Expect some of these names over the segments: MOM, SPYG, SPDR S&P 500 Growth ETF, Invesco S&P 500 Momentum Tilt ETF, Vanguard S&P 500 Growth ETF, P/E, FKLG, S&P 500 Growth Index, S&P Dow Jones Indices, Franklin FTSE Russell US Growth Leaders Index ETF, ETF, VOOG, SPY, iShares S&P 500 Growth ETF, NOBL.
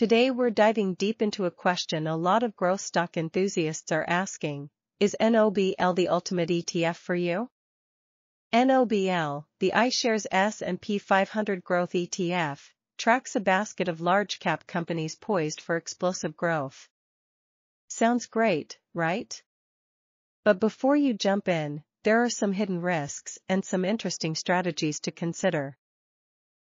Today we're diving deep into a question a lot of growth stock enthusiasts are asking: is NOBL the ultimate ETF for you? NOBL, the iShares S&P 500 Growth ETF, tracks a basket of large-cap companies poised for explosive growth. Sounds great, right? But before you jump in, there are some hidden risks and some interesting strategies to consider.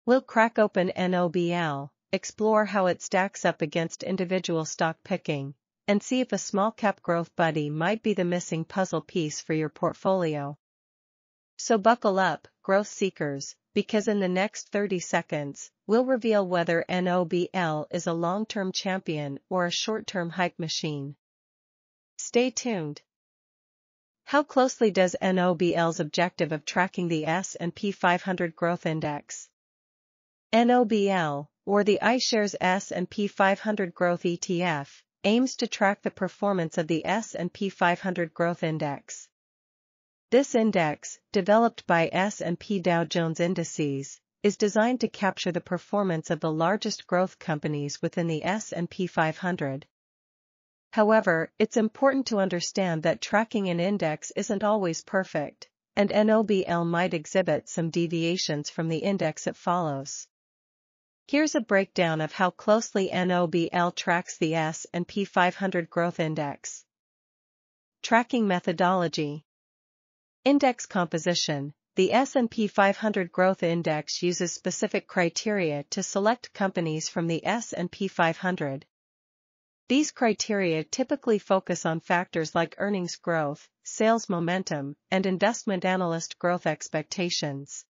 We'll crack open NOBL, explore how it stacks up against individual stock picking, and see if a small-cap growth buddy might be the missing puzzle piece for your portfolio. So buckle up, growth seekers, because in the next 30 seconds, we'll reveal whether NOBL is a long-term champion or a short-term hype machine. Stay tuned. How closely does NOBL's objective of tracking the S&P 500 Growth Index? NOBL, or the iShares S&P 500 Growth ETF, aims to track the performance of the S&P 500 Growth Index. This index, developed by S&P Dow Jones Indices, is designed to capture the performance of the largest growth companies within the S&P 500. However, it's important to understand that tracking an index isn't always perfect, and NOBL might exhibit some deviations from the index it follows. Here's a breakdown of how closely NOBL tracks the S&P 500 Growth Index. Tracking methodology. Index composition. The S&P 500 Growth Index uses specific criteria to select companies from the S&P 500. These criteria typically focus on factors like earnings growth, sales momentum, and investment analyst growth expectations.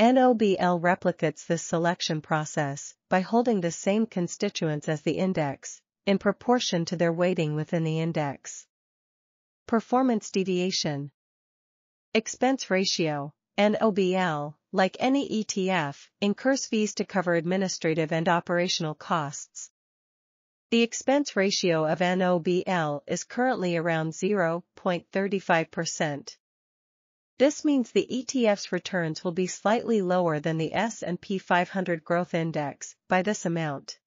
NOBL replicates this selection process by holding the same constituents as the index, in proportion to their weighting within the index. Performance deviation. Expense ratio. NOBL, like any ETF, incurs fees to cover administrative and operational costs. The expense ratio of NOBL is currently around 0.35%. This means the ETF's returns will be slightly lower than the S&P 500 Growth Index by this amount.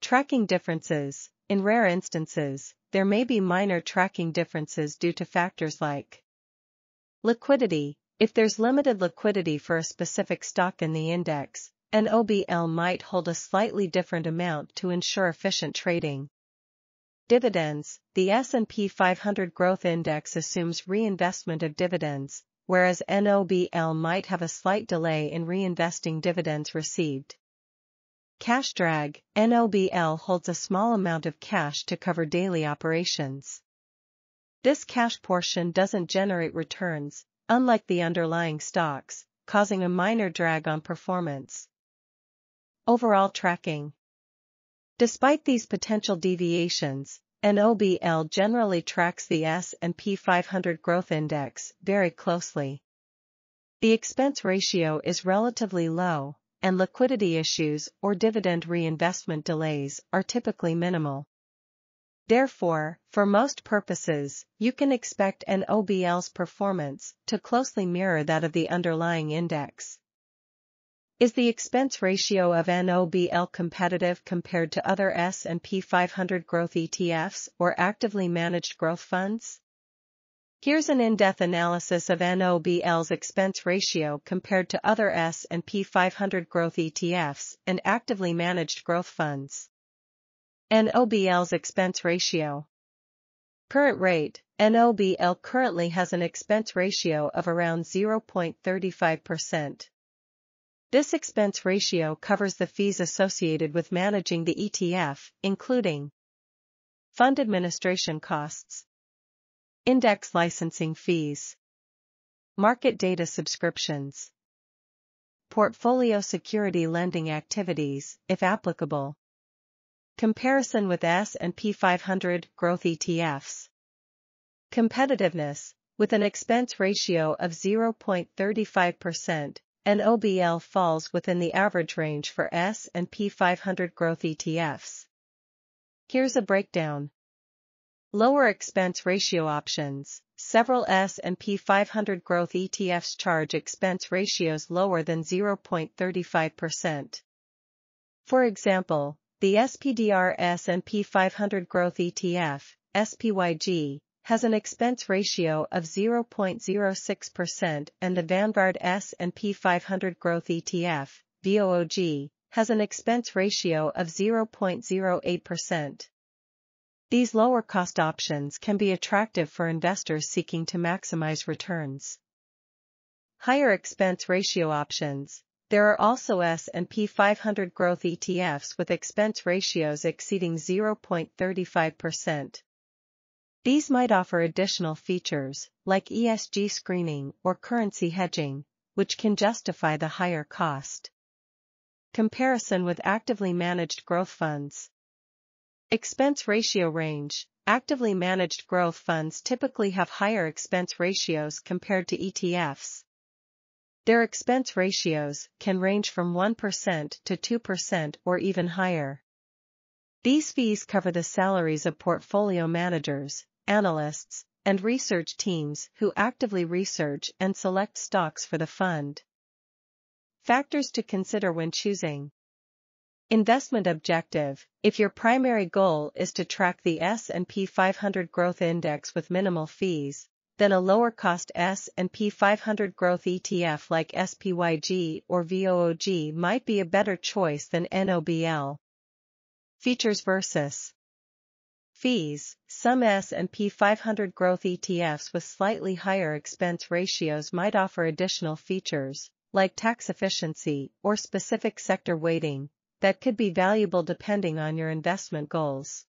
Tracking differences. In rare instances, there may be minor tracking differences due to factors like liquidity. If there's limited liquidity for a specific stock in the index, NOBL might hold a slightly different amount to ensure efficient trading. Dividends. The S&P 500 Growth Index assumes reinvestment of dividends, whereas NOBL might have a slight delay in reinvesting dividends received. Cash drag. NOBL holds a small amount of cash to cover daily operations. This cash portion doesn't generate returns, unlike the underlying stocks, causing a minor drag on performance. Overall tracking. Despite these potential deviations, NOBL generally tracks the S&P 500 Growth Index very closely. The expense ratio is relatively low, and liquidity issues or dividend reinvestment delays are typically minimal. Therefore, for most purposes, you can expect NOBL's performance to closely mirror that of the underlying index. Is the expense ratio of NOBL competitive compared to other S&P 500 growth ETFs or actively managed growth funds? Here's an in-depth analysis of NOBL's expense ratio compared to other S&P 500 growth ETFs and actively managed growth funds. NOBL's expense ratio. Current rate. NOBL currently has an expense ratio of around 0.35%. This expense ratio covers the fees associated with managing the ETF, including fund administration costs, index licensing fees, market data subscriptions, portfolio security lending activities, if applicable. Comparison with S&P 500 growth ETFs. Competitiveness. With an expense ratio of 0.35%. NOBL falls within the average range for S&P 500 growth ETFs. Here's a breakdown. Lower expense ratio options. Several S&P 500 growth ETFs charge expense ratios lower than 0.35%. For example, the SPDR S&P 500 Growth ETF, SPYG, has an expense ratio of 0.06% and the Vanguard S&P 500 Growth ETF, VOOG, has an expense ratio of 0.08%. These lower-cost options can be attractive for investors seeking to maximize returns. Higher expense ratio options. There are also S&P 500 Growth ETFs with expense ratios exceeding 0.35%. These might offer additional features, like ESG screening or currency hedging, which can justify the higher cost. Comparison with actively managed growth funds. Expense ratio range. Actively managed growth funds typically have higher expense ratios compared to ETFs. Their expense ratios can range from 1% to 2% or even higher. These fees cover the salaries of portfolio managers, analysts, and research teams who actively research and select stocks for the fund. Factors to consider when choosing. Investment objective. If your primary goal is to track the S&P 500 Growth Index with minimal fees, then a lower-cost S&P 500 Growth ETF like SPYG or VOOG might be a better choice than NOBL. Features versus fees. Some S&P 500 Growth ETFs with slightly higher expense ratios might offer additional features, like tax efficiency or specific sector weighting, that could be valuable depending on your investment goals.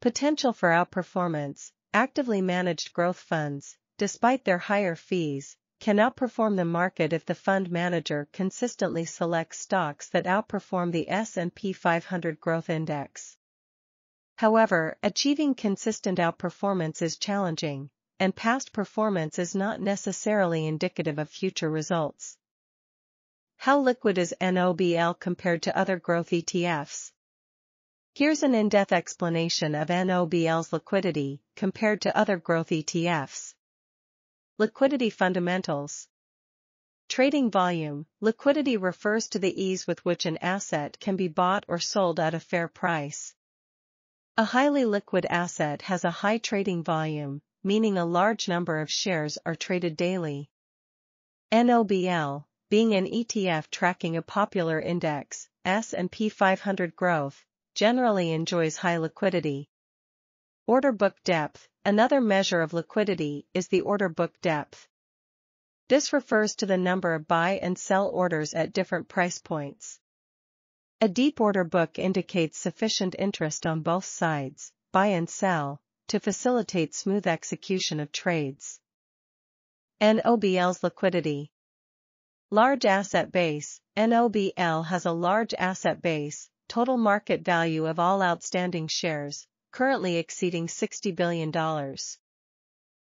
Potential for outperformance. Actively managed growth funds, despite their higher fees, can outperform the market if the fund manager consistently selects stocks that outperform the S&P 500 Growth Index. However, achieving consistent outperformance is challenging, and past performance is not necessarily indicative of future results. How liquid is NOBL compared to other growth ETFs? Here's an in-depth explanation of NOBL's liquidity compared to other growth ETFs. Liquidity fundamentals. Trading volume. Liquidity refers to the ease with which an asset can be bought or sold at a fair price. A highly liquid asset has a high trading volume, meaning a large number of shares are traded daily. NOBL, being an ETF tracking a popular index, S&P 500 Growth, generally enjoys high liquidity. Order book depth. Another measure of liquidity is the order book depth. This refers to the number of buy and sell orders at different price points. A deep order book indicates sufficient interest on both sides, buy and sell, to facilitate smooth execution of trades. NOBL's liquidity. Large asset base. NOBL has a large asset base, total market value of all outstanding shares, currently exceeding $60 billion.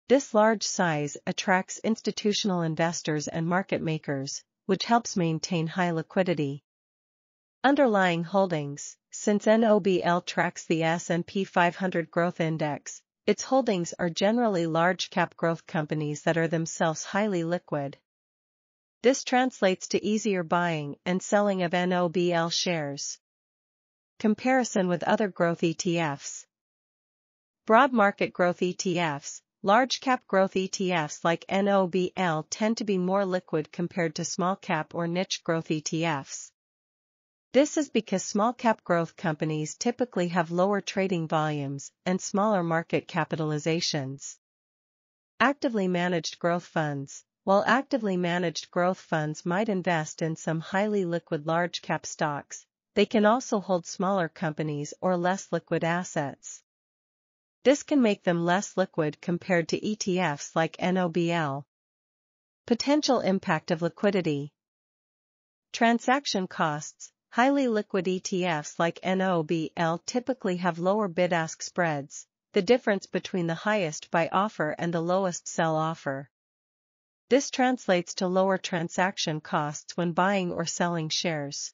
This large size attracts institutional investors and market makers, which helps maintain high liquidity. Underlying holdings. Since NOBL tracks the S&P 500 Growth Index, its holdings are generally large-cap growth companies that are themselves highly liquid. This translates to easier buying and selling of NOBL shares. Comparison with other growth ETFs. Broad market growth ETFs. Large-cap growth ETFs like NOBL tend to be more liquid compared to small-cap or niche growth ETFs. This is because small-cap growth companies typically have lower trading volumes and smaller market capitalizations. Actively managed growth funds. While actively managed growth funds might invest in some highly liquid large-cap stocks, they can also hold smaller companies or less liquid assets. This can make them less liquid compared to ETFs like NOBL. Potential impact of liquidity. Transaction costs. Highly liquid ETFs like NOBL typically have lower bid-ask spreads, the difference between the highest buy offer and the lowest sell offer. This translates to lower transaction costs when buying or selling shares.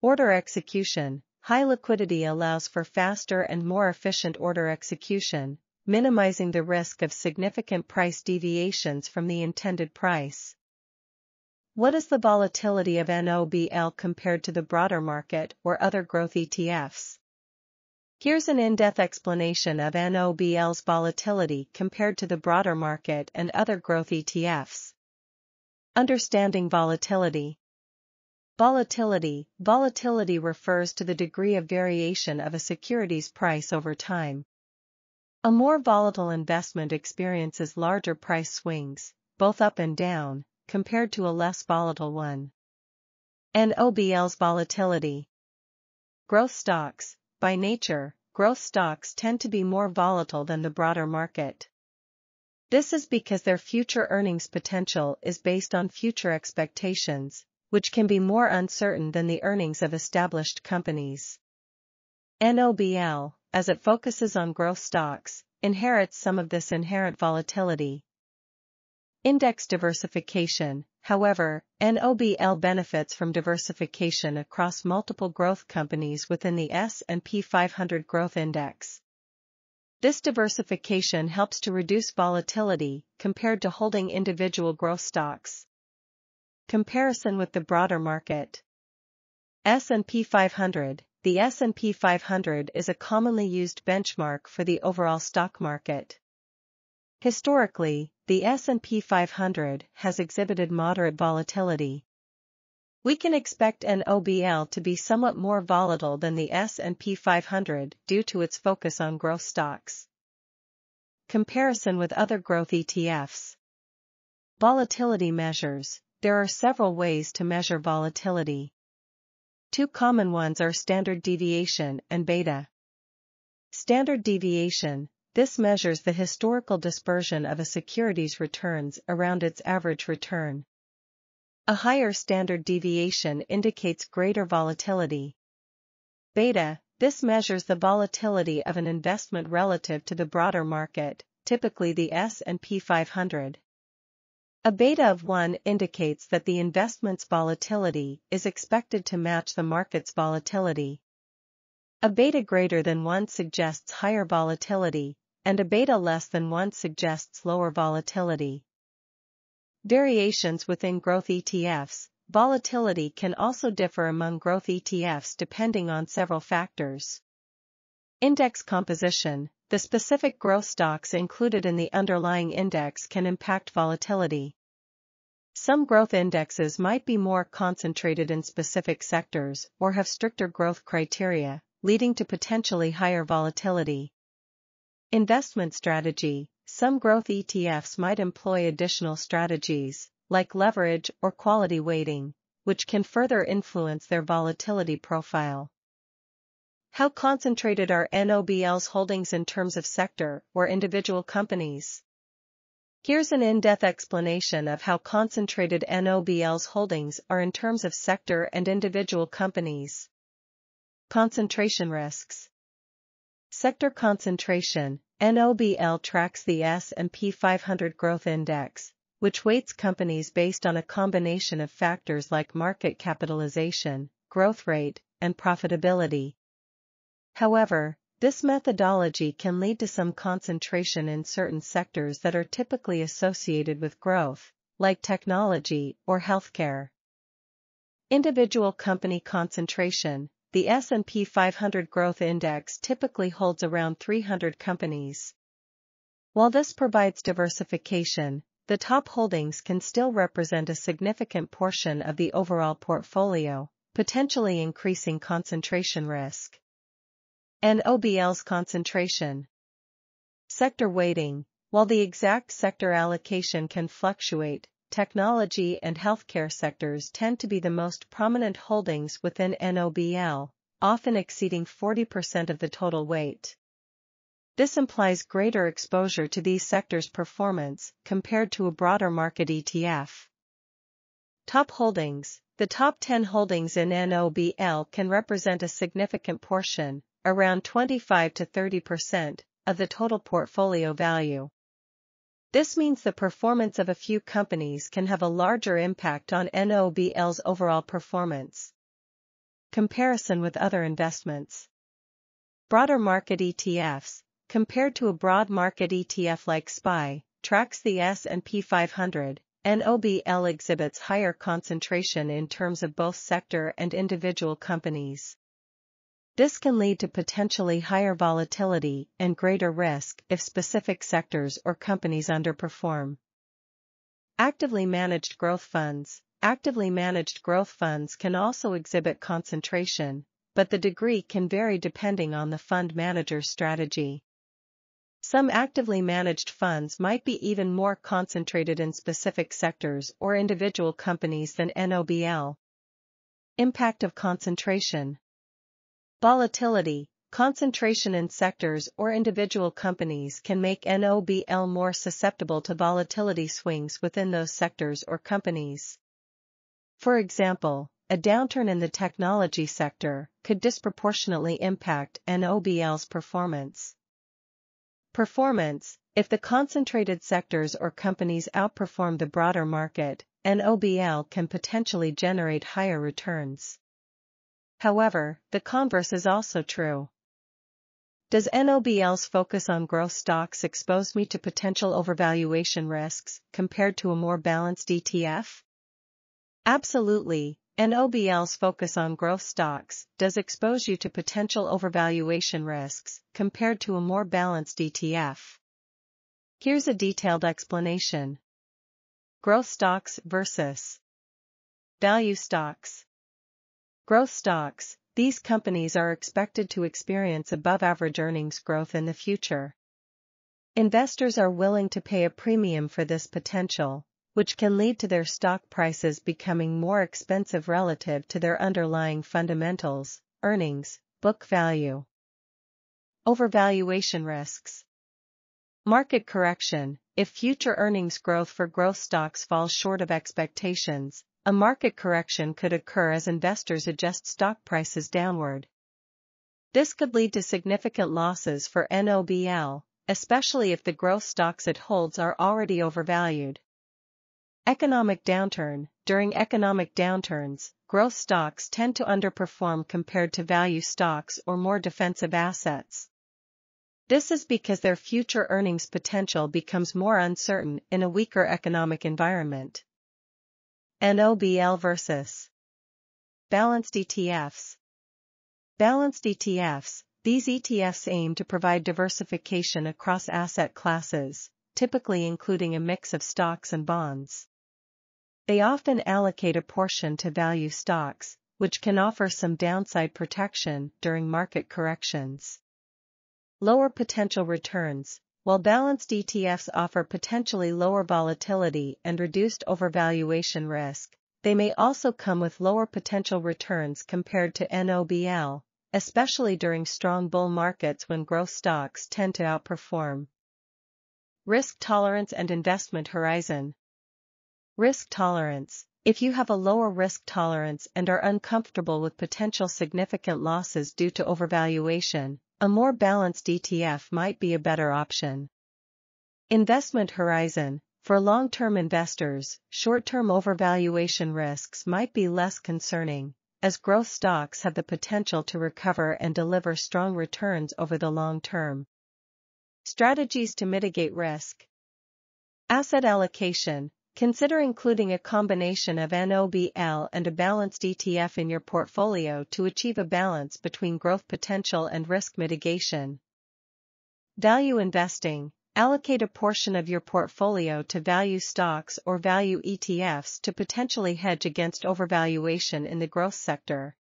Order execution. High liquidity allows for faster and more efficient order execution, minimizing the risk of significant price deviations from the intended price. What is the volatility of NOBL compared to the broader market or other growth ETFs? Here's an in-depth explanation of NOBL's volatility compared to the broader market and other growth ETFs. Understanding volatility. Volatility refers to the degree of variation of a security's price over time. A more volatile investment experiences larger price swings, both up and down, compared to a less volatile one. NOBL's volatility. Growth stocks. By nature, growth stocks tend to be more volatile than the broader market. This is because their future earnings potential is based on future expectations, which can be more uncertain than the earnings of established companies. NOBL, as it focuses on growth stocks, inherits some of this inherent volatility. Index diversification, however, NOBL benefits from diversification across multiple growth companies within the S&P 500 Growth Index. This diversification helps to reduce volatility compared to holding individual growth stocks. Comparison with the broader market. S&P 500. The S&P 500 is a commonly used benchmark for the overall stock market. Historically, the S&P 500 has exhibited moderate volatility. We can expect NOBL to be somewhat more volatile than the S&P 500 due to its focus on growth stocks. Comparison with other growth ETFs. Volatility measures. There are several ways to measure volatility. Two common ones are standard deviation and beta. Standard deviation. This measures the historical dispersion of a security's returns around its average return. A higher standard deviation indicates greater volatility. Beta. This measures the volatility of an investment relative to the broader market, typically the S&P 500. A beta of 1 indicates that the investment's volatility is expected to match the market's volatility. A beta greater than 1 suggests higher volatility, and a beta less than 1 suggests lower volatility. Variations within growth ETFs. Volatility can also differ among growth ETFs depending on several factors. Index composition. The specific growth stocks included in the underlying index can impact volatility. Some growth indexes might be more concentrated in specific sectors or have stricter growth criteria, leading to potentially higher volatility. Investment strategy. Some growth ETFs might employ additional strategies, like leverage or quality weighting, which can further influence their volatility profile. How concentrated are NOBL's holdings in terms of sector or individual companies? Here's an in-depth explanation of how concentrated NOBL's holdings are in terms of sector and individual companies. Concentration risks. Sector concentration. NOBL tracks the S&P 500 Growth Index, which weights companies based on a combination of factors like market capitalization, growth rate, and profitability. However, this methodology can lead to some concentration in certain sectors that are typically associated with growth, like technology or healthcare. Individual company concentration. The S&P 500 Growth Index typically holds around 300 companies. While this provides diversification, the top holdings can still represent a significant portion of the overall portfolio, potentially increasing concentration risk. NOBL's concentration. Sector weighting. While the exact sector allocation can fluctuate, technology and healthcare sectors tend to be the most prominent holdings within NOBL, often exceeding 40% of the total weight. This implies greater exposure to these sectors' performance compared to a broader market ETF. Top holdings. The top 10 holdings in NOBL can represent a significant portion, around 25 to 30%, of the total portfolio value. This means the performance of a few companies can have a larger impact on NOBL's overall performance. Comparison with other investments. Broader market ETFs, compared to a broad market ETF like SPY, tracks the S&P 500, NOBL exhibits higher concentration in terms of both sector and individual companies. This can lead to potentially higher volatility and greater risk if specific sectors or companies underperform. Actively managed growth funds. Actively managed growth funds can also exhibit concentration, but the degree can vary depending on the fund manager's strategy. Some actively managed funds might be even more concentrated in specific sectors or individual companies than NOBL. Impact of concentration. Volatility. Concentration in sectors or individual companies can make NOBL more susceptible to volatility swings within those sectors or companies. For example, a downturn in the technology sector could disproportionately impact NOBL's performance. Performance. If the concentrated sectors or companies outperform the broader market, NOBL can potentially generate higher returns. However, the converse is also true. Does NOBL's focus on growth stocks expose me to potential overvaluation risks compared to a more balanced ETF? Absolutely. NOBL's focus on growth stocks does expose you to potential overvaluation risks compared to a more balanced ETF. Here's a detailed explanation. Growth stocks versus value stocks. Growth stocks, these companies are expected to experience above-average earnings growth in the future. Investors are willing to pay a premium for this potential, which can lead to their stock prices becoming more expensive relative to their underlying fundamentals, earnings, book value. Overvaluation risks. Market correction. If future earnings growth for growth stocks falls short of expectations, a market correction could occur as investors adjust stock prices downward. This could lead to significant losses for NOBL, especially if the growth stocks it holds are already overvalued. Economic downturn. During economic downturns, growth stocks tend to underperform compared to value stocks or more defensive assets. This is because their future earnings potential becomes more uncertain in a weaker economic environment. NOBL versus balanced ETFs. Balanced ETFs. These ETFs aim to provide diversification across asset classes, typically including a mix of stocks and bonds. They often allocate a portion to value stocks, which can offer some downside protection during market corrections. Lower potential returns. While balanced ETFs offer potentially lower volatility and reduced overvaluation risk, they may also come with lower potential returns compared to NOBL, especially during strong bull markets when growth stocks tend to outperform. Risk tolerance and investment horizon. Risk tolerance. If you have a lower risk tolerance and are uncomfortable with potential significant losses due to overvaluation, a more balanced ETF might be a better option. Investment horizon. For long-term investors, short-term overvaluation risks might be less concerning, as growth stocks have the potential to recover and deliver strong returns over the long term. Strategies to mitigate risk. Asset allocation. Consider including a combination of NOBL and a balanced ETF in your portfolio to achieve a balance between growth potential and risk mitigation. Value investing. Allocate a portion of your portfolio to value stocks or value ETFs to potentially hedge against overvaluation in the growth sector.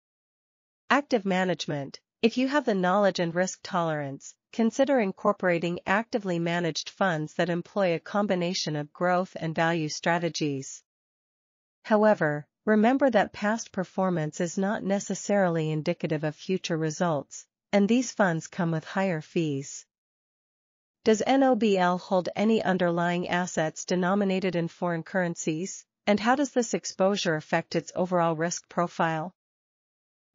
Active management. If you have the knowledge and risk tolerance, consider incorporating actively managed funds that employ a combination of growth and value strategies. However, remember that past performance is not necessarily indicative of future results, and these funds come with higher fees. Does NOBL hold any underlying assets denominated in foreign currencies, and how does this exposure affect its overall risk profile?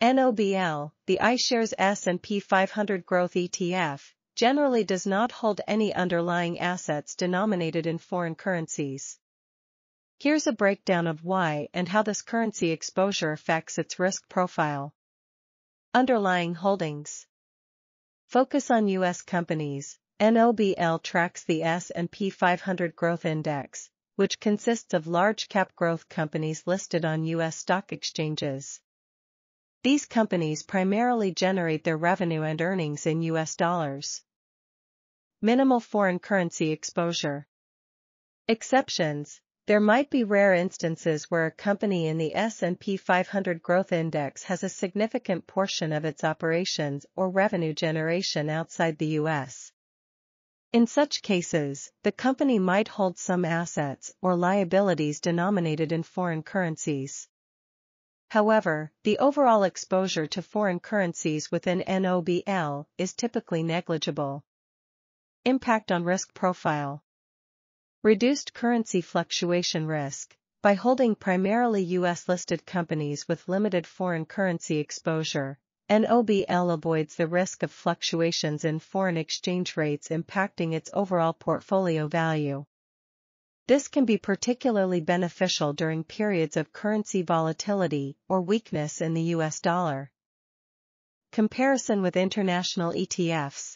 NOBL, the iShares S&P 500 Growth ETF, generally does not hold any underlying assets denominated in foreign currencies. Here's a breakdown of why and how this currency exposure affects its risk profile. Underlying holdings. Focus on U.S. companies. NOBL tracks the S&P 500 Growth Index, which consists of large-cap growth companies listed on U.S. stock exchanges. These companies primarily generate their revenue and earnings in U.S. dollars. Minimal foreign currency exposure. Exceptions. There might be rare instances where a company in the S&P 500 Growth Index has a significant portion of its operations or revenue generation outside the U.S. In such cases, the company might hold some assets or liabilities denominated in foreign currencies. However, the overall exposure to foreign currencies within NOBL is typically negligible. Impact on risk profile. Reduced currency fluctuation risk. By holding primarily U.S.-listed companies with limited foreign currency exposure, NOBL avoids the risk of fluctuations in foreign exchange rates impacting its overall portfolio value. This can be particularly beneficial during periods of currency volatility or weakness in the U.S. dollar. Comparison with international ETFs.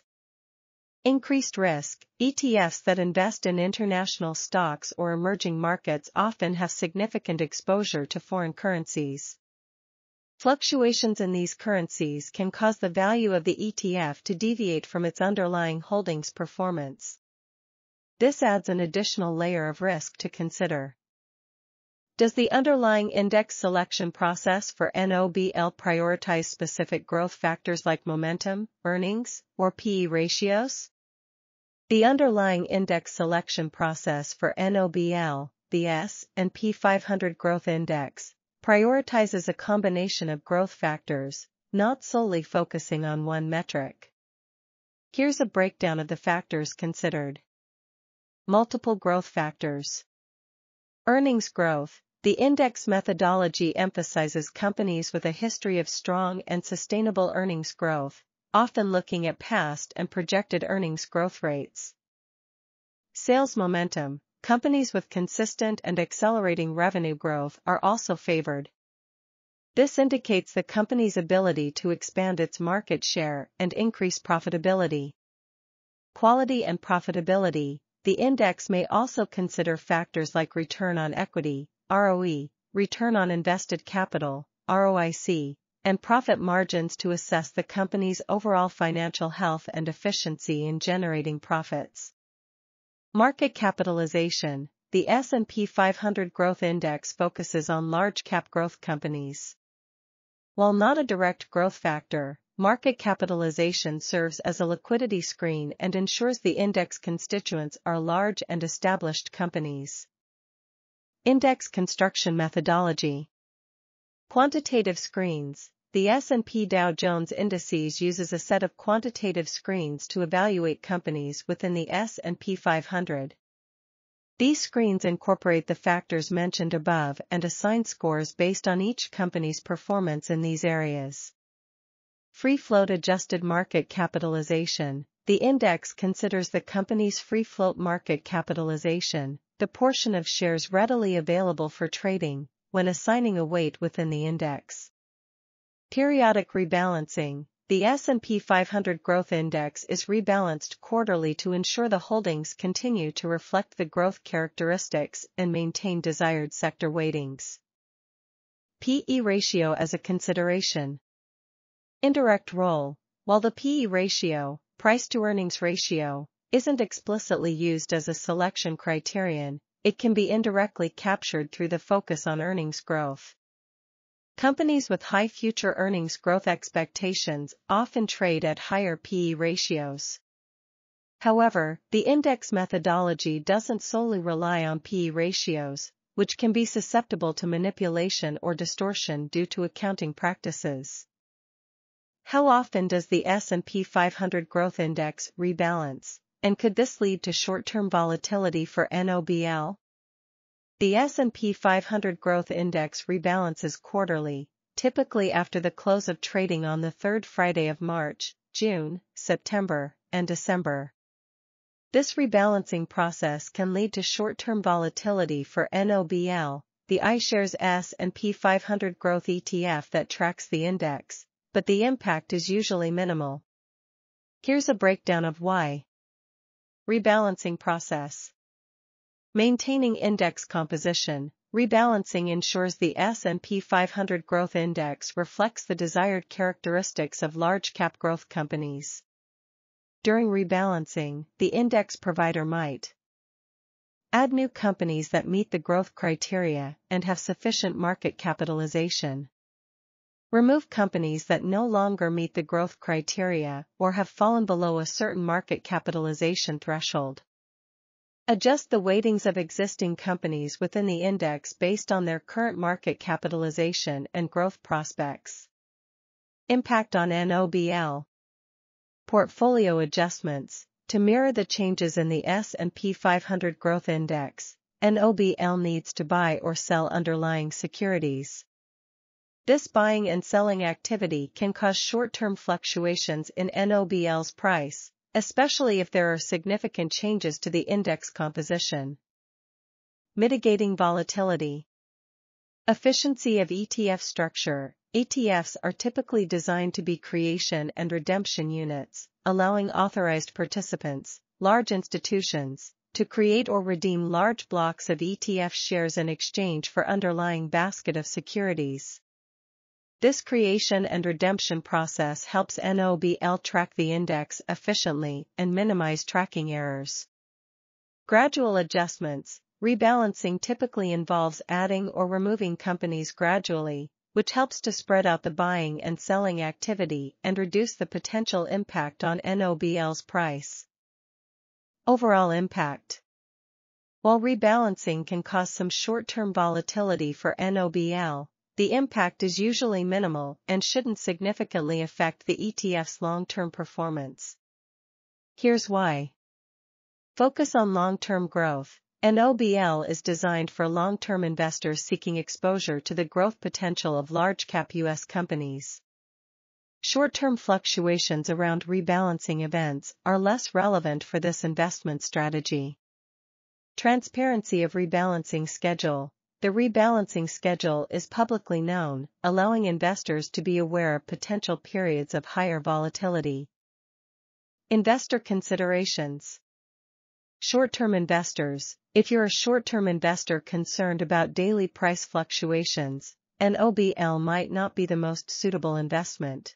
Increased risk. ETFs that invest in international stocks or emerging markets often have significant exposure to foreign currencies. Fluctuations in these currencies can cause the value of the ETF to deviate from its underlying holdings performance. This adds an additional layer of risk to consider. Does the underlying index selection process for NOBL prioritize specific growth factors like momentum, earnings, or P/E ratios? The underlying index selection process for NOBL, the S&P 500 Growth Index, prioritizes a combination of growth factors, not solely focusing on one metric. Here's a breakdown of the factors considered. Multiple growth factors. Earnings growth. The index methodology emphasizes companies with a history of strong and sustainable earnings growth, often looking at past and projected earnings growth rates. Sales momentum. Companies with consistent and accelerating revenue growth are also favored. This indicates the company's ability to expand its market share and increase profitability. Quality and profitability. The index may also consider factors like return on equity, ROE, return on invested capital, ROIC, and profit margins to assess the company's overall financial health and efficiency in generating profits. Market capitalization. The S&P 500 Growth Index focuses on large-cap growth companies. While not a direct growth factor, market capitalization serves as a liquidity screen and ensures the index constituents are large and established companies. Index construction methodology. Quantitative screens. The S&P Dow Jones Indices uses a set of quantitative screens to evaluate companies within the S&P 500. These screens incorporate the factors mentioned above and assign scores based on each company's performance in these areas. Free float adjusted market capitalization. The index considers the company's free float market capitalization, the portion of shares readily available for trading, when assigning a weight within the index. Periodic rebalancing. The S&P 500 Growth Index is rebalanced quarterly to ensure the holdings continue to reflect the growth characteristics and maintain desired sector weightings. P/E ratio as a consideration. Indirect role. While the P/E ratio, price-to-earnings ratio, isn't explicitly used as a selection criterion, it can be indirectly captured through the focus on earnings growth. Companies with high future earnings growth expectations often trade at higher P/E ratios. However, the index methodology doesn't solely rely on P/E ratios, which can be susceptible to manipulation or distortion due to accounting practices. How often does the S&P 500 Growth Index rebalance, and could this lead to short-term volatility for NOBL? The S&P 500 Growth Index rebalances quarterly, typically after the close of trading on the third Friday of March, June, September, and December. This rebalancing process can lead to short-term volatility for NOBL, the iShares S&P 500 Growth ETF that tracks the index, but the impact is usually minimal. Here's a breakdown of why. Rebalancing process. Maintaining index composition, rebalancing ensures the S&P 500 Growth Index reflects the desired characteristics of large-cap growth companies. During rebalancing, the index provider might add new companies that meet the growth criteria and have sufficient market capitalization. Remove companies that no longer meet the growth criteria or have fallen below a certain market capitalization threshold. Adjust the weightings of existing companies within the index based on their current market capitalization and growth prospects. Impact on NOBL. Portfolio adjustments. To mirror the changes in the S&P 500 Growth Index, NOBL needs to buy or sell underlying securities. This buying and selling activity can cause short-term fluctuations in NOBL's price, especially if there are significant changes to the index composition. Mitigating volatility. Efficiency of ETF structure. ETFs are typically designed to be creation and redemption units, allowing authorized participants, large institutions, to create or redeem large blocks of ETF shares in exchange for underlying basket of securities. This creation and redemption process helps NOBL track the index efficiently and minimize tracking errors. Gradual adjustments. Rebalancing typically involves adding or removing companies gradually, which helps to spread out the buying and selling activity and reduce the potential impact on NOBL's price. Overall impact. While rebalancing can cause some short-term volatility for NOBL, the impact is usually minimal and shouldn't significantly affect the ETF's long-term performance. Here's why. Focus on long-term growth. NOBL is designed for long-term investors seeking exposure to the growth potential of large-cap U.S. companies. Short-term fluctuations around rebalancing events are less relevant for this investment strategy. Transparency of rebalancing schedule. The rebalancing schedule is publicly known, allowing investors to be aware of potential periods of higher volatility. Investor considerations. Short-term investors. If you're a short-term investor concerned about daily price fluctuations, NOBL might not be the most suitable investment.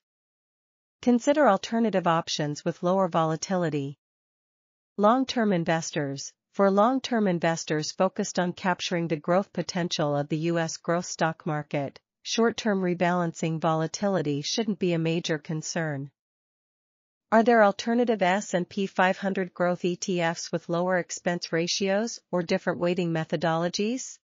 Consider alternative options with lower volatility. Long-term investors. For long-term investors focused on capturing the growth potential of the U.S. growth stock market, short-term rebalancing volatility shouldn't be a major concern. Are there alternative S&P 500 growth ETFs with lower expense ratios or different weighting methodologies?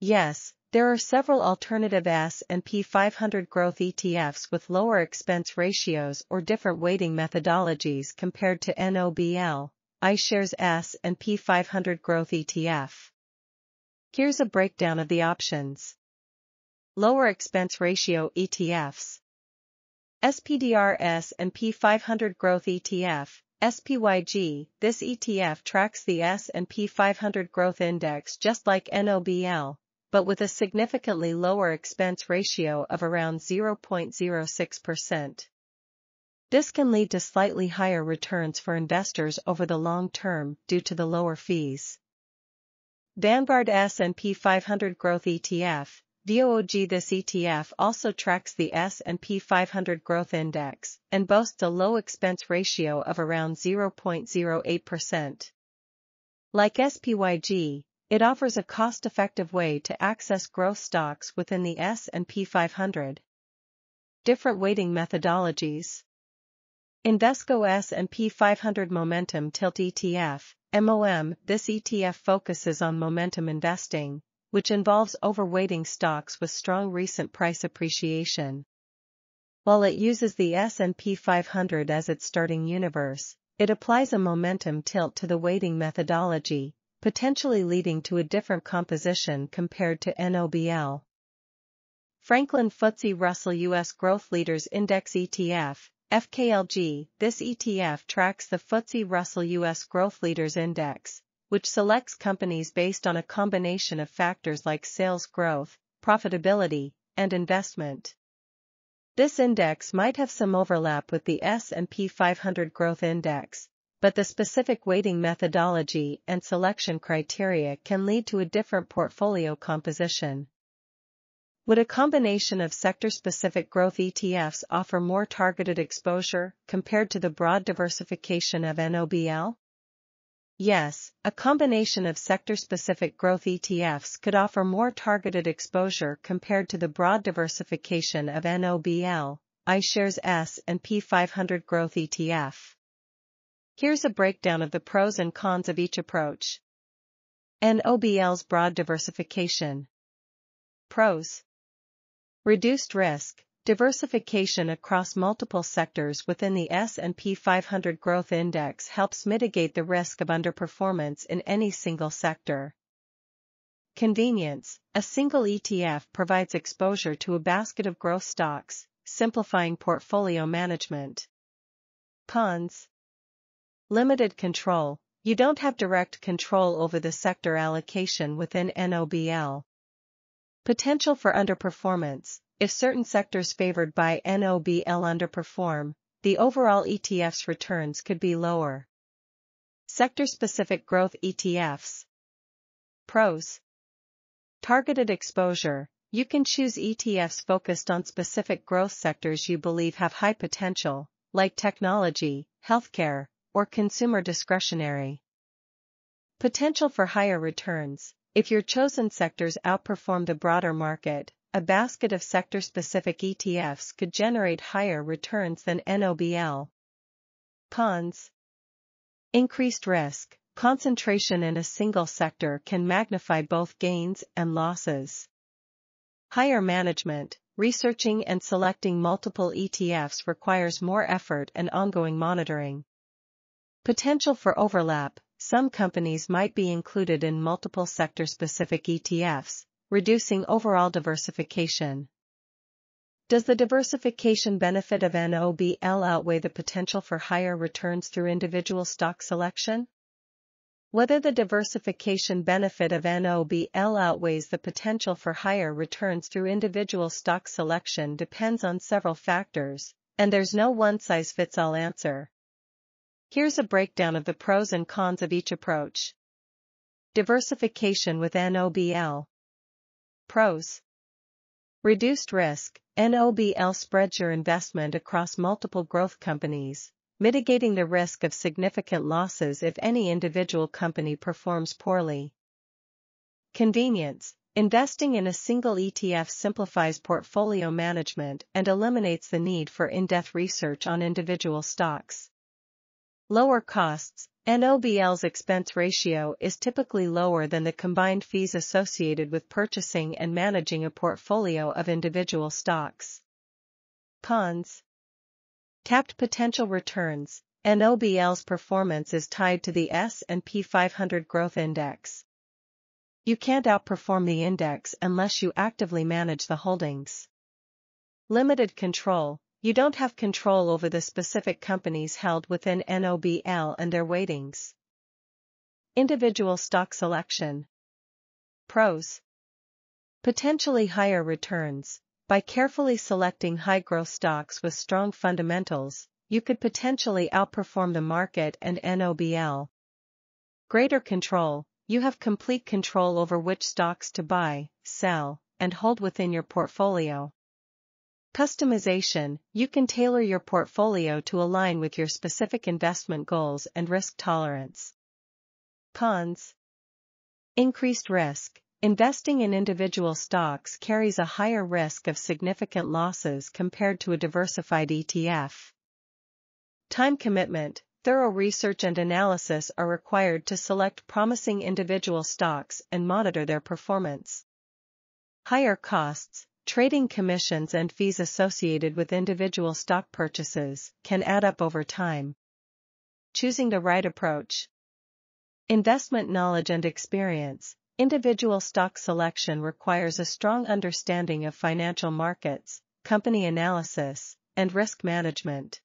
Yes, there are several alternative S&P 500 growth ETFs with lower expense ratios or different weighting methodologies compared to NOBL, iShares S&P 500 Growth ETF. Here's a breakdown of the options. Lower expense ratio ETFs. SPDR S&P 500 Growth ETF, SPYG. This ETF tracks the S&P 500 Growth Index just like NOBL, but with a significantly lower expense ratio of around 0.06%. This can lead to slightly higher returns for investors over the long term due to the lower fees. Vanguard S&P 500 Growth ETF. VOOG. This ETF also tracks the S&P 500 Growth Index and boasts a low expense ratio of around 0.08%. Like SPYG, it offers a cost-effective way to access growth stocks within the S&P 500. Different weighting methodologies. Invesco S&P 500 Momentum Tilt ETF, MOM. This ETF focuses on momentum investing, which involves overweighting stocks with strong recent price appreciation. While it uses the S&P 500 as its starting universe, it applies a momentum tilt to the weighting methodology, potentially leading to a different composition compared to NOBL. Franklin FTSE Russell US Growth Leaders Index ETF, FKLG. This ETF tracks the FTSE Russell US Growth Leaders Index, which selects companies based on a combination of factors like sales growth, profitability, and investment. This index might have some overlap with the S&P 500 Growth Index, but the specific weighting methodology and selection criteria can lead to a different portfolio composition. Would a combination of sector-specific growth ETFs offer more targeted exposure compared to the broad diversification of NOBL? Yes, a combination of sector-specific growth ETFs could offer more targeted exposure compared to the broad diversification of NOBL, iShares S&P 500 Growth ETF. Here's a breakdown of the pros and cons of each approach. NOBL's broad diversification. Pros: reduced risk, diversification across multiple sectors within the S&P 500 Growth Index helps mitigate the risk of underperformance in any single sector. Convenience, a single ETF provides exposure to a basket of growth stocks, simplifying portfolio management. Cons: limited control, you don't have direct control over the sector allocation within NOBL. Potential for underperformance, if certain sectors favored by NOBL underperform, the overall ETF's returns could be lower. Sector-specific growth ETFs. Pros: targeted exposure, you can choose ETFs focused on specific growth sectors you believe have high potential, like technology, healthcare, or consumer discretionary. Potential for higher returns, if your chosen sectors outperform the broader market, a basket of sector-specific ETFs could generate higher returns than NOBL. Cons: increased risk, concentration in a single sector can magnify both gains and losses. Higher management, researching and selecting multiple ETFs requires more effort and ongoing monitoring. Potential for overlap, some companies might be included in multiple sector-specific ETFs, reducing overall diversification. Does the diversification benefit of NOBL outweigh the potential for higher returns through individual stock selection? Whether the diversification benefit of NOBL outweighs the potential for higher returns through individual stock selection depends on several factors, and there's no one-size-fits-all answer. Here's a breakdown of the pros and cons of each approach. Diversification with NOBL. Pros: reduced risk, NOBL spreads your investment across multiple growth companies, mitigating the risk of significant losses if any individual company performs poorly. Convenience, investing in a single ETF simplifies portfolio management and eliminates the need for in-depth research on individual stocks. Lower costs, NOBL's expense ratio is typically lower than the combined fees associated with purchasing and managing a portfolio of individual stocks. Cons: capped potential returns, NOBL's performance is tied to the S&P 500 Growth Index. You can't outperform the index unless you actively manage the holdings. Limited control, you don't have control over the specific companies held within NOBL and their weightings. Individual stock selection. Pros: potentially higher returns. By carefully selecting high-growth stocks with strong fundamentals, you could potentially outperform the market and NOBL. Greater control, you have complete control over which stocks to buy, sell, and hold within your portfolio. Customization, you can tailor your portfolio to align with your specific investment goals and risk tolerance. Cons: increased risk, investing in individual stocks carries a higher risk of significant losses compared to a diversified ETF. Time commitment, thorough research and analysis are required to select promising individual stocks and monitor their performance. Higher costs, trading commissions and fees associated with individual stock purchases can add up over time. Choosing the right approach. Investment knowledge and experience. Individual stock selection requires a strong understanding of financial markets, company analysis, and risk management.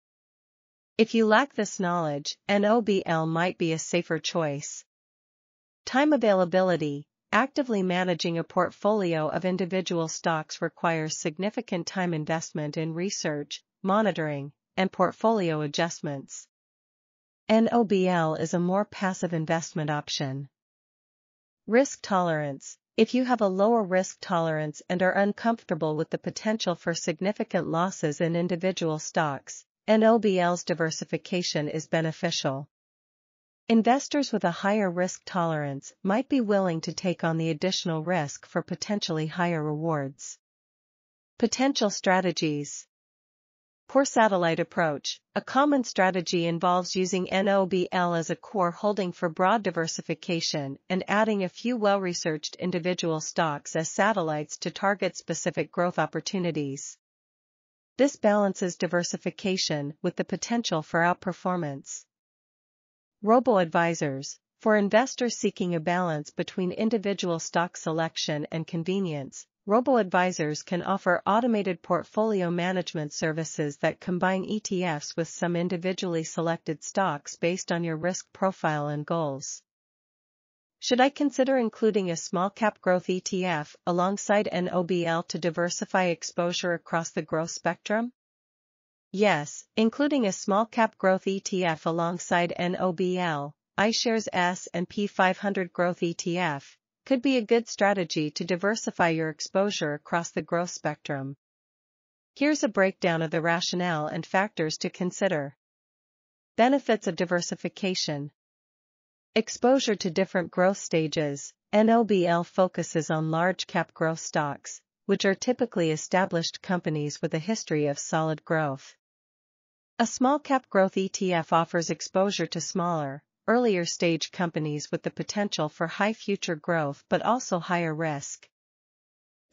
If you lack this knowledge, NOBL might be a safer choice. Time availability. Actively managing a portfolio of individual stocks requires significant time investment in research, monitoring, and portfolio adjustments. NOBL is a more passive investment option. Risk tolerance. If you have a lower risk tolerance and are uncomfortable with the potential for significant losses in individual stocks, NOBL's diversification is beneficial. Investors with a higher risk tolerance might be willing to take on the additional risk for potentially higher rewards. Potential strategies. Core satellite approach. A common strategy involves using NOBL as a core holding for broad diversification and adding a few well-researched individual stocks as satellites to target specific growth opportunities. This balances diversification with the potential for outperformance. Robo-advisors. For investors seeking a balance between individual stock selection and convenience, robo-advisors can offer automated portfolio management services that combine ETFs with some individually selected stocks based on your risk profile and goals. Should I consider including a small-cap growth ETF alongside NOBL to diversify exposure across the growth spectrum? Yes, including a small-cap growth ETF alongside NOBL, iShares S&P 500 Growth ETF, could be a good strategy to diversify your exposure across the growth spectrum. Here's a breakdown of the rationale and factors to consider. Benefits of diversification. Exposure to different growth stages. NOBL focuses on large-cap growth stocks, which are typically established companies with a history of solid growth. A small-cap growth ETF offers exposure to smaller, earlier-stage companies with the potential for high future growth but also higher risk.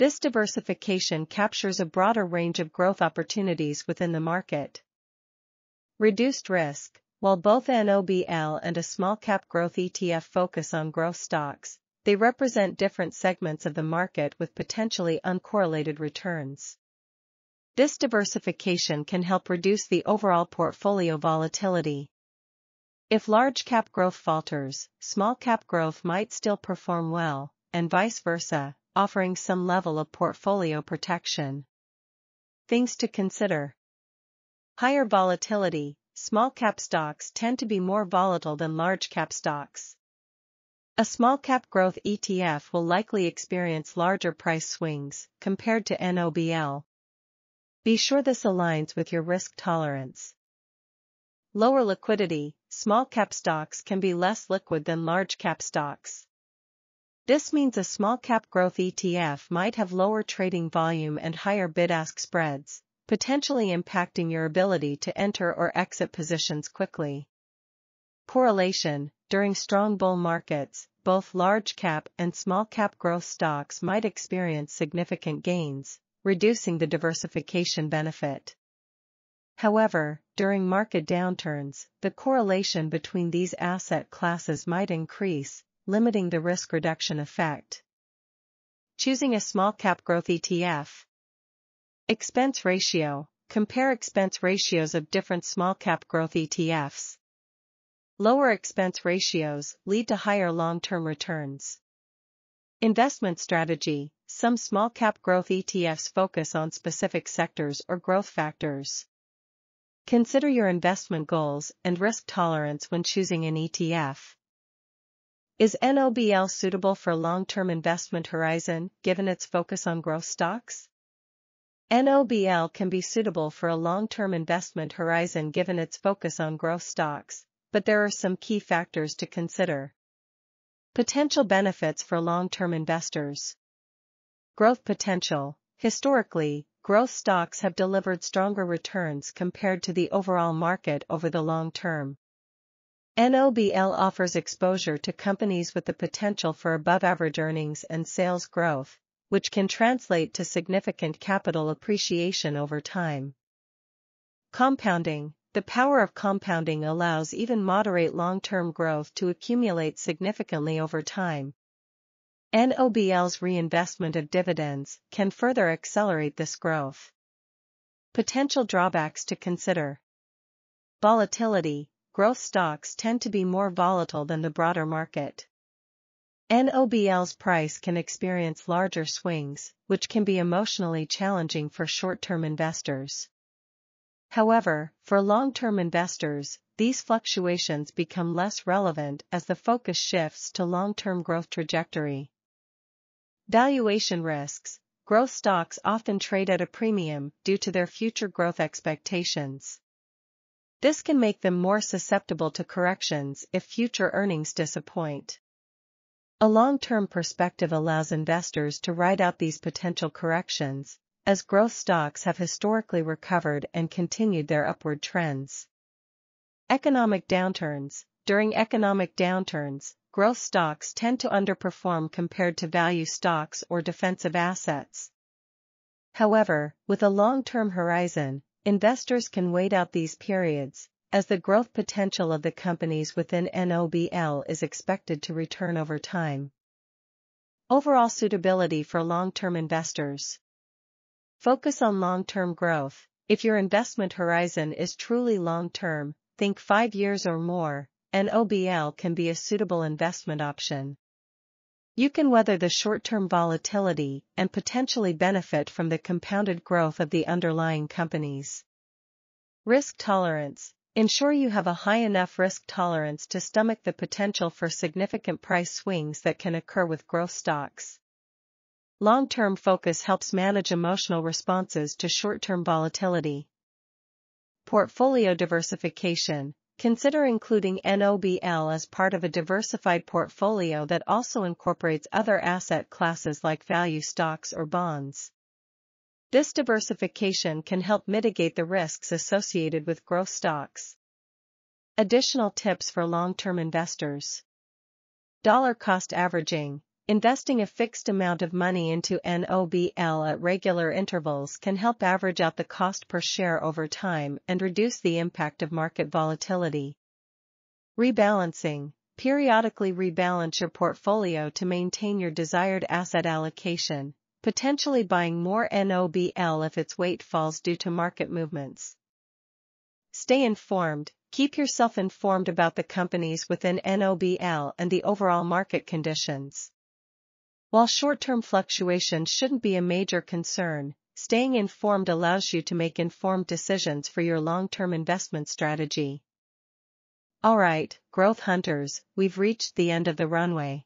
This diversification captures a broader range of growth opportunities within the market. Reduced risk. While both NOBL and a small-cap growth ETF focus on growth stocks, they represent different segments of the market with potentially uncorrelated returns. This diversification can help reduce the overall portfolio volatility. If large-cap growth falters, small-cap growth might still perform well, and vice versa, offering some level of portfolio protection. Things to consider. Higher volatility. Small-cap stocks tend to be more volatile than large-cap stocks. A small-cap growth ETF will likely experience larger price swings compared to NOBL. Be sure this aligns with your risk tolerance. Lower liquidity. Small-cap stocks can be less liquid than large-cap stocks. This means a small-cap growth ETF might have lower trading volume and higher bid-ask spreads, potentially impacting your ability to enter or exit positions quickly. Correlation. During strong bull markets, both large-cap and small-cap growth stocks might experience significant gains, reducing the diversification benefit. However, during market downturns, the correlation between these asset classes might increase, limiting the risk reduction effect. Choosing a small-cap growth ETF. Expense ratio. Compare expense ratios of different small-cap growth ETFs. Lower expense ratios lead to higher long-term returns. Investment strategy. Some small-cap growth ETFs focus on specific sectors or growth factors. Consider your investment goals and risk tolerance when choosing an ETF. Is NOBL suitable for long-term investment horizon, given its focus on growth stocks? NOBL can be suitable for a long-term investment horizon given its focus on growth stocks, but there are some key factors to consider. Potential benefits for long-term investors. Growth potential. Historically, growth stocks have delivered stronger returns compared to the overall market over the long term. NOBL offers exposure to companies with the potential for above-average earnings and sales growth, which can translate to significant capital appreciation over time. Compounding. The power of compounding allows even moderate long-term growth to accumulate significantly over time. NOBL's reinvestment of dividends can further accelerate this growth. Potential drawbacks to consider. Volatility. Growth stocks tend to be more volatile than the broader market. NOBL's price can experience larger swings, which can be emotionally challenging for short-term investors. However, for long-term investors, these fluctuations become less relevant as the focus shifts to long-term growth trajectory. Valuation risks. Growth stocks often trade at a premium due to their future growth expectations. This can make them more susceptible to corrections if future earnings disappoint. A long-term perspective allows investors to ride out these potential corrections, as growth stocks have historically recovered and continued their upward trends. Economic downturns. During economic downturns, growth stocks tend to underperform compared to value stocks or defensive assets. However, with a long-term horizon, investors can wait out these periods, as the growth potential of the companies within NOBL is expected to return over time. Overall suitability for long-term investors. Focus on long-term growth. If your investment horizon is truly long-term, think 5 years or more, and NOBL can be a suitable investment option. You can weather the short-term volatility and potentially benefit from the compounded growth of the underlying companies. Risk tolerance. Ensure you have a high enough risk tolerance to stomach the potential for significant price swings that can occur with growth stocks. Long-term focus helps manage emotional responses to short-term volatility. Portfolio diversification. Consider including NOBL as part of a diversified portfolio that also incorporates other asset classes like value stocks or bonds. This diversification can help mitigate the risks associated with growth stocks. Additional tips for long-term investors. Dollar cost averaging. Investing a fixed amount of money into NOBL at regular intervals can help average out the cost per share over time and reduce the impact of market volatility. Rebalancing. Periodically rebalance your portfolio to maintain your desired asset allocation, potentially buying more NOBL if its weight falls due to market movements. Stay informed. Keep yourself informed about the companies within NOBL and the overall market conditions. While short-term fluctuations shouldn't be a major concern, staying informed allows you to make informed decisions for your long-term investment strategy. Alright, growth hunters, we've reached the end of the runway.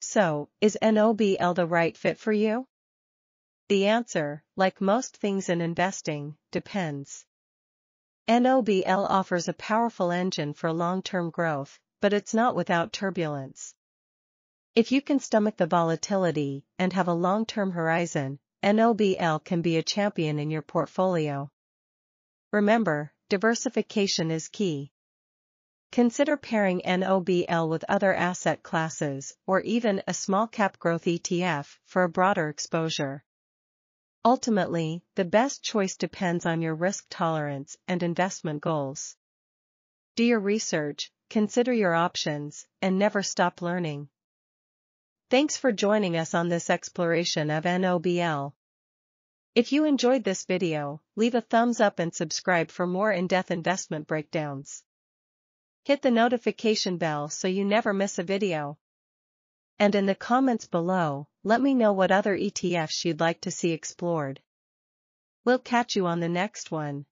So, is NOBL the right fit for you? The answer, like most things in investing, depends. NOBL offers a powerful engine for long-term growth, but it's not without turbulence. If you can stomach the volatility and have a long-term horizon, NOBL can be a champion in your portfolio. Remember, diversification is key. Consider pairing NOBL with other asset classes or even a small-cap growth ETF for a broader exposure. Ultimately, the best choice depends on your risk tolerance and investment goals. Do your research, consider your options, and never stop learning. Thanks for joining us on this exploration of NOBL. If you enjoyed this video, leave a thumbs up and subscribe for more in-depth investment breakdowns. Hit the notification bell so you never miss a video. And in the comments below, let me know what other ETFs you'd like to see explored. We'll catch you on the next one.